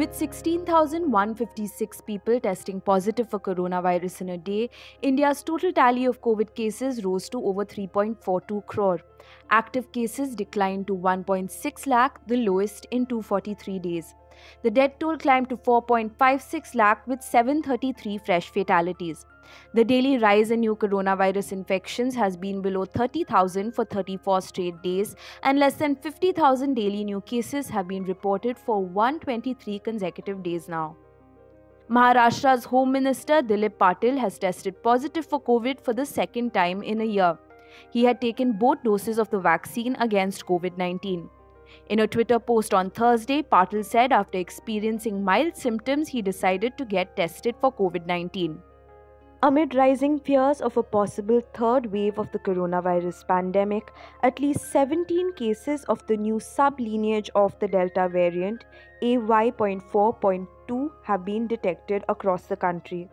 With 16,156 people testing positive for coronavirus in a day, India's total tally of COVID cases rose to over 3.42 crore. Active cases declined to 1.6 lakh, the lowest in 243 days. The death toll climbed to 4.56 lakh with 733 fresh fatalities. The daily rise in new coronavirus infections has been below 30,000 for 34 straight days, and less than 50,000 daily new cases have been reported for 123 consecutive days now. Maharashtra's Home Minister Walse Patil has tested positive for COVID for the second time in a year. He had taken both doses of the vaccine against COVID-19. In a Twitter post on Thursday, Patil said after experiencing mild symptoms, he decided to get tested for COVID-19. Amid rising fears of a possible third wave of the coronavirus pandemic, at least 17 cases of the new sub-lineage of the Delta variant, AY.4.2, have been detected across the country.